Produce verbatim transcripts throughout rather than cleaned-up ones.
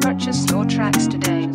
Purchase your tracks today.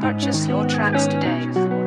Purchase your tracks today.